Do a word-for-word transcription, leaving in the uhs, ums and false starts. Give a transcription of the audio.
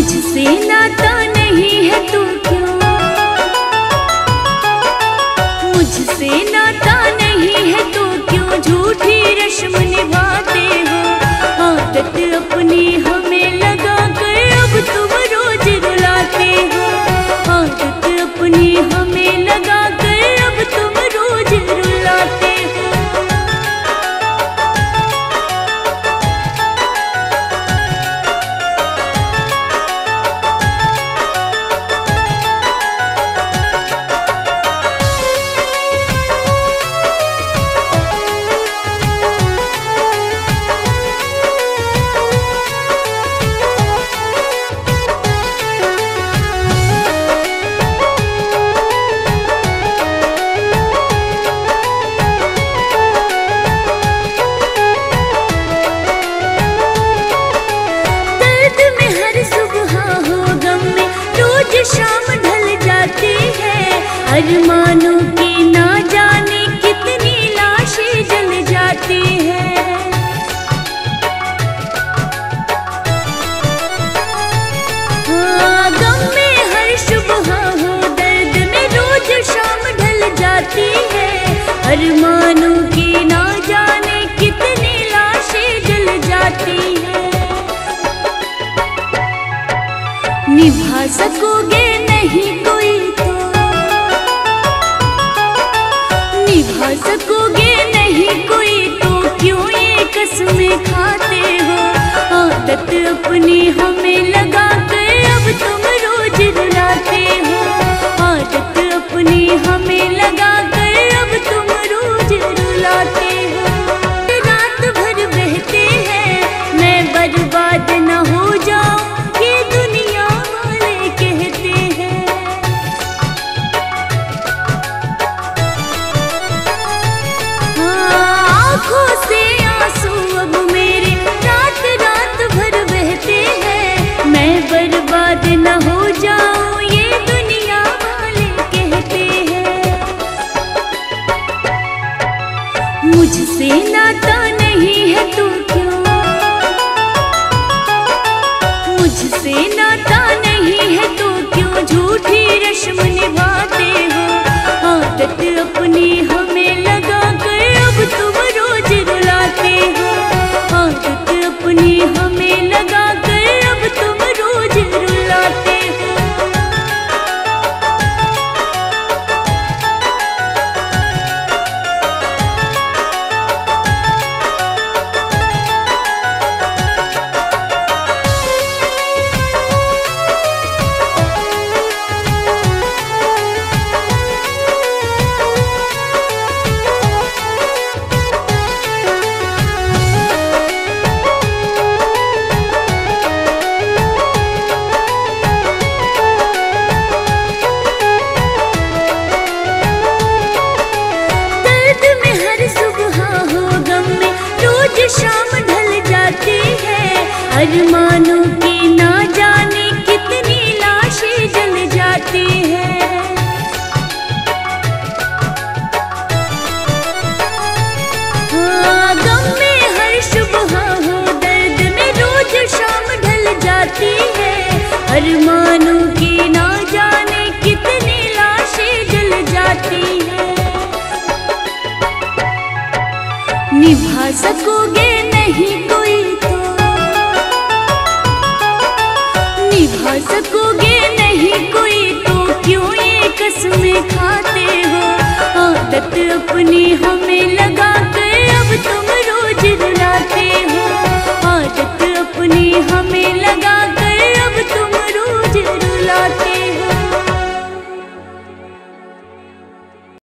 मुझसे नाता नहीं है तो क्यों, मुझसे नाता नहीं है तो क्यों झूठी रस्म निभाते हो। आदत अपनी हमें लगा कर अब तुम रोज रुलाते हो। आदत अपनी हमें लगा कर अब तुम रोज रुलाते हो। शाम ढल जाती है, अरमानों की ना जाने कितनी लाशें जल जाती है। हाँ, गम में हर सुबह हो, दर्द में रोज शाम ढल जाती है, अरमानों की ना जाने कितनी लाशें जल जाती है। निभा सकोगे नहीं कोई तो, निभा सकोगे नहीं कोई तो क्यों ये कसमें खाते हो। आदत अपनी हमें लगा कर अब तुम रोज रुलाते हो। आदत अपनी हमें लगा कर अब तुम रोज रुलाते हो। रात भर बहते हैं, मैं बर्बाद न हो जाऊं से आंसू अब मेरे रात रात भर बहते हैं, मैं बर्बाद न हो जाऊं ये दुनिया वाले कहते हैं। मुझसे नाता नहीं है तो क्यों, मुझसे नाता नहीं है तो क्यों झूठी रस्म निभाते हो। आदत अपनी हमें लगा कर अब तुम रुलाते हो। आदत अपनी हमें लगा कर अब तुम रोज रुलाते हो। शाम ढल जाती है, अरमानों की ना जाने कितनी लाशें जल जाती है। हाँ, गम में हर सुबह हो, दर्द में रोज शाम ढल जाती है, अरमानों की ना जाने कितनी लाशें जल जाती है। निभा सकोगे